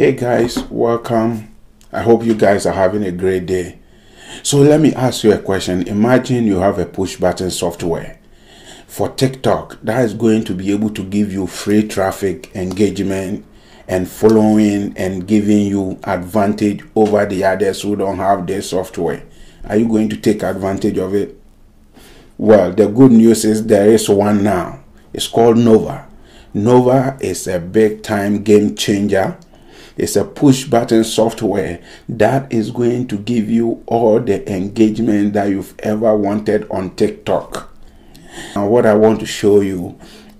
Hey guys, welcome. I hope you guys are having a great day. So let me ask you a question. Imagine you have a push button software for TikTok that is going to be able to give you free traffic, engagement and following, and giving you advantage over the others who don't have their software. Are you going to take advantage of it? Well, the good news is there is one now. It's called Nova. Nova is a big time game changer. It's a push button software that is going to give you all the engagement that you've ever wanted on TikTok. Now what I want to show you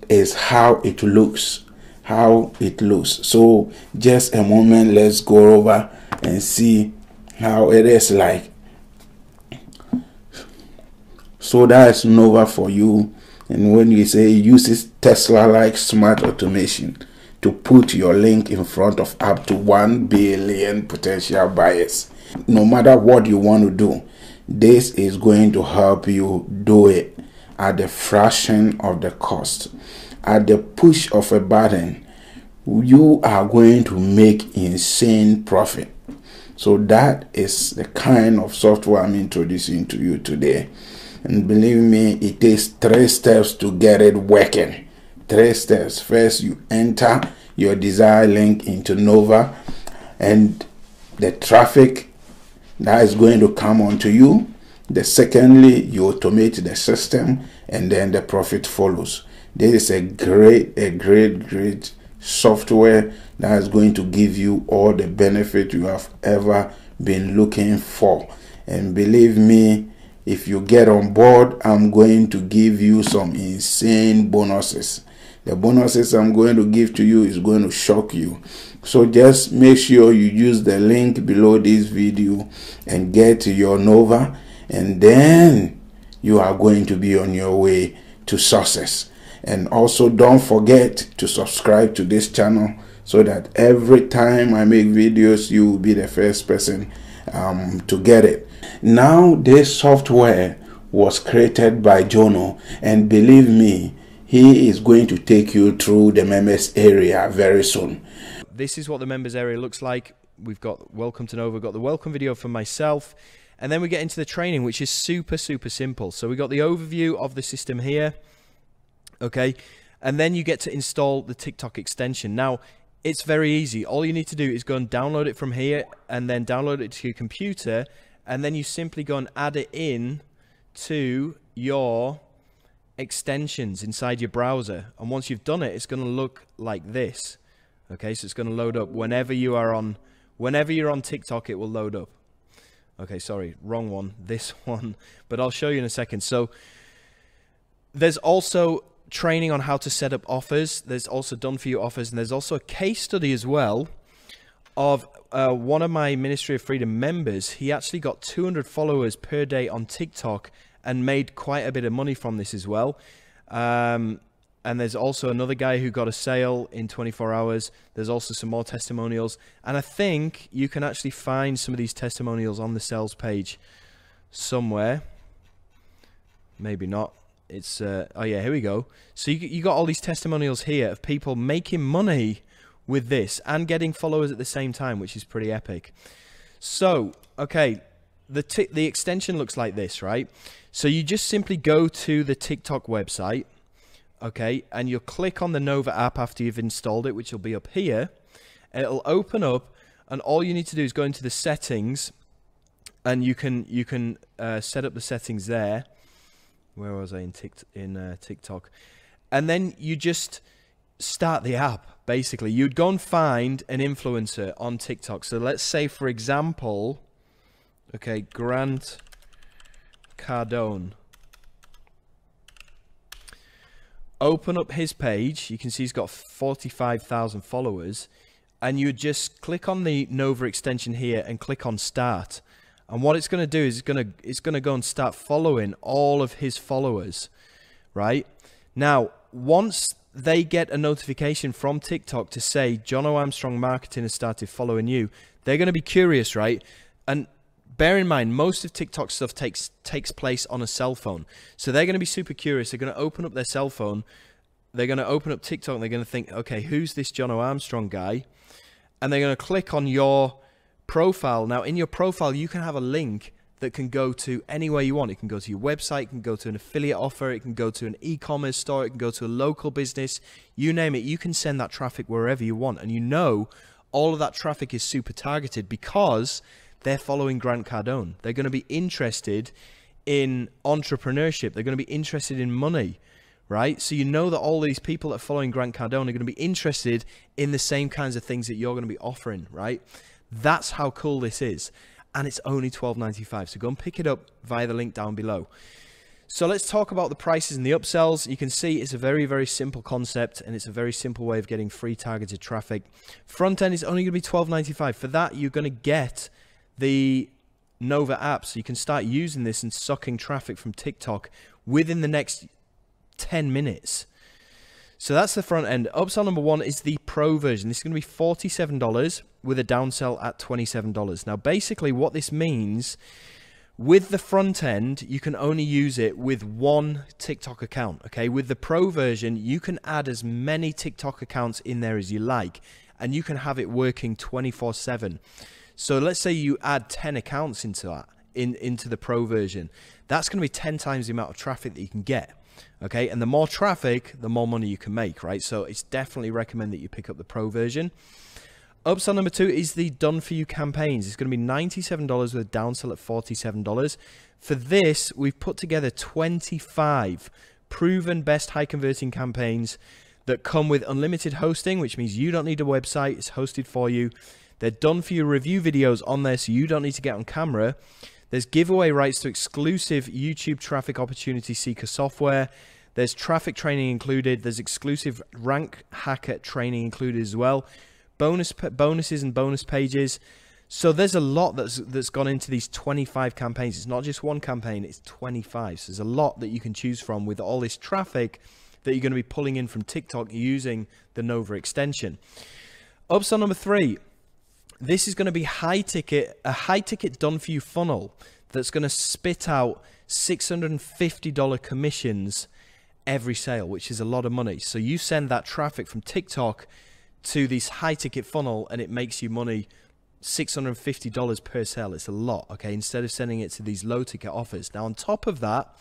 is how it looks. So just a moment, let's go over and see how it is like. So that's Nova for you. And when you say it uses Tesla-like smart automation to put your link in front of up to 1 billion potential buyers. No matter what you want to do, this is going to help you do it at a fraction of the cost. At the push of a button, you are going to make insane profit. So that is the kind of software I'm introducing to you today. And believe me, it takes 3 steps to get it working. 3 steps. First, you enter your desired link into Nova, and the traffic that is going to come onto you. Secondly, you automate the system, and then the profit follows. This is a great software that is going to give you all the benefit you have ever been looking for. And believe me, if you get on board, I'm going to give you some insane bonuses. The bonuses I'm going to give to you is going to shock you. So just make sure you use the link below this video and get to your Nova, and then you are going to be on your way to success. And also don't forget to subscribe to this channel so that every time I make videos, you will be the first person to get it. Now, this software was created by Jono, and believe me, he is going to take you through the members area very soon. This is what the members area looks like. We've got welcome to Nova, we've got the welcome video for myself, and then we get into the training, which is super simple. So we got the overview of the system here, okay, and then you get to install the TikTok extension. Now it's very easy. All you need to do is go and download it from here, and then download it to your computer, and then you simply go and add it in to your extensions inside your browser. And once you've done it, it's going to look like this. Okay, so it's going to load up whenever you are on. Whenever you're on TikTok, it will load up. Okay, sorry, wrong one. This one, but I'll show you in a second. So there's also training on how to set up offers. There's also done for you offers, and there's also a case study as well of one of my Ministry of Freedom members. He actually got 200 followers per day on TikTok and made quite a bit of money from this as well. And there's also another guy who got a sale in 24 hours. There's also some more testimonials, and I think you can actually find some of these testimonials on the sales page somewhere. Maybe not. It's oh yeah, here we go. So you got all these testimonials here of people making money with this and getting followers at the same time, which is pretty epic. So okay, the extension looks like this, right? So you just simply go to the TikTok website, okay, and you'll click on the Nova app after you've installed it, which will be up here. It'll open up, and all you need to do is go into the settings, and you can set up the settings there. Where was I in TikTok? And then you just start the app. Basically, you'd go and find an influencer on TikTok. So let's say, for example, okay, Grant Cardone. Open up his page. You can see he's got 45,000 followers, and you just click on the Nova extension here and click on Start. And what it's going to do is it's going to go and start following all of his followers, right? Now, once they get a notification from TikTok to say Jono Armstrong Marketing has started following you, they're going to be curious, right? And bear in mind, most of TikTok stuff takes place on a cell phone. So they're going to be super curious. They're going to open up their cell phone. They're going to open up TikTok, and they're going to think, okay, who's this Jono Armstrong guy? and they're going to click on your profile. Now, in your profile, you can have a link that can go to anywhere you want. It can go to your website, it can go to an affiliate offer, it can go to an e-commerce store, it can go to a local business, you name it. You can send that traffic wherever you want. And you know all of that traffic is super targeted because they're following Grant Cardone. They're going to be interested in entrepreneurship. They're going to be interested in money, right? So you know that all these people that are following Grant Cardone are going to be interested in the same kinds of things that you're going to be offering, right? That's how cool this is. And it's only $12.95. So go and pick it up via the link down below. So let's talk about the prices and the upsells. You can see it's a very, very simple concept, and it's a very simple way of getting free targeted traffic. Front end is only going to be $12.95. For that, you're going to get the Nova app. So you can start using this and sucking traffic from TikTok within the next 10 minutes. So that's the front end. Upsell number one is the pro version. This is going to be $47 with a downsell at $27. Now, basically what this means, with the front end, you can only use it with one TikTok account, okay? With the pro version, you can add as many TikTok accounts in there as you like, and you can have it working 24/7. So let's say you add 10 accounts into that, into the pro version. That's going to be 10 times the amount of traffic that you can get. Okay, and the more traffic, the more money you can make, right? So it's definitely recommend that you pick up the pro version. Upsell number two is the done for you campaigns. It's going to be $97 with a downsell at $47. For this, we've put together 25 proven best high converting campaigns that come with unlimited hosting, which means you don't need a website, it's hosted for you. They're done for you review videos on there, so you don't need to get on camera. There's giveaway rights to exclusive YouTube traffic opportunity seeker software. There's traffic training included. There's exclusive Rank Hacker training included as well. Bonuses and bonus pages. So there's a lot that's gone into these 25 campaigns. It's not just one campaign, it's 25. So there's a lot that you can choose from with all this traffic that you're going to be pulling in from TikTok using the Nova extension. Upsell number three. This is going to be a high ticket done for you funnel that's going to spit out $650 commissions every sale, which is a lot of money. So you send that traffic from TikTok to this high ticket funnel and it makes you money $650 per sale. It's a lot, okay, instead of sending it to these low ticket offers. Now, on top of that,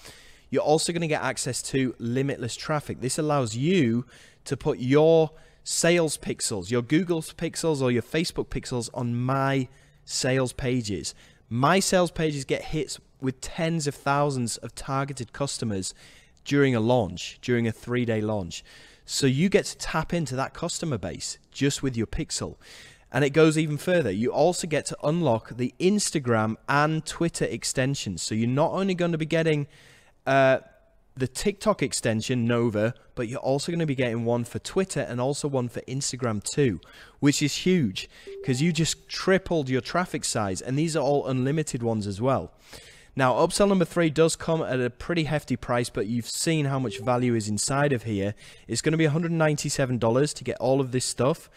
you're also going to get access to limitless traffic. This allows you to put your sales pixels, your Google's pixels or your Facebook pixels on my sales pages. My sales pages get hits with tens of thousands of targeted customers during a launch, during a 3-day launch. So you get to tap into that customer base just with your pixel. And it goes even further. You also get to unlock the Instagram and Twitter extensions. So you're not only going to be getting the TikTok extension, Nova, but you're also going to be getting one for Twitter and also one for Instagram too, which is huge because you just tripled your traffic size, and these are all unlimited ones as well. Now, upsell number three does come at a pretty hefty price, but you've seen how much value is inside of here. It's going to be $197 to get all of this stuff,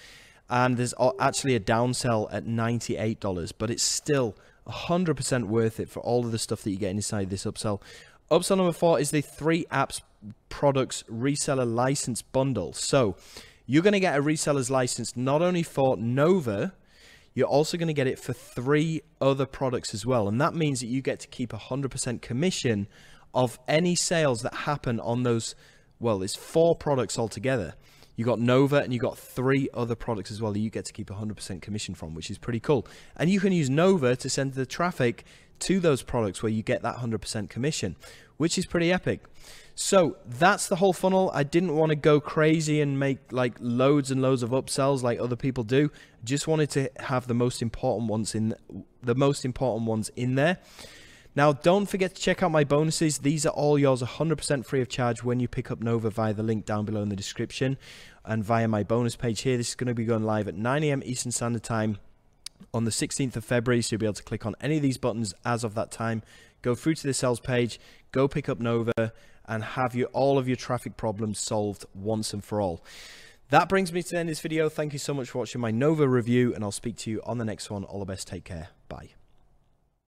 and there's actually a downsell at $98, but it's still 100% worth it for all of the stuff that you get inside this upsell. Upsell number four is the 3 apps, products, reseller license bundle. So you're going to get a reseller's license not only for Nova, you're also going to get it for 3 other products as well. And that means that you get to keep 100% commission of any sales that happen on those, well, it's 4 products altogether. You got Nova and you got 3 other products as well that you get to keep 100% commission from, which is pretty cool. And you can use Nova to send the traffic to those products where you get that 100% commission, which is pretty epic. So that's the whole funnel. I didn't want to go crazy and make like loads and loads of upsells like other people do. Just wanted to have the most important ones in there. Now, don't forget to check out my bonuses. These are all yours 100% free of charge when you pick up Nova via the link down below in the description and via my bonus page here. This is going to be going live at 9 AM Eastern Standard Time on the 16th of February. So you'll be able to click on any of these buttons as of that time. Go through to the sales page, go pick up Nova, and have all of your traffic problems solved once and for all. That brings me to the end of this video. Thank you so much for watching my Nova review, and I'll speak to you on the next one. All the best. Take care. Bye.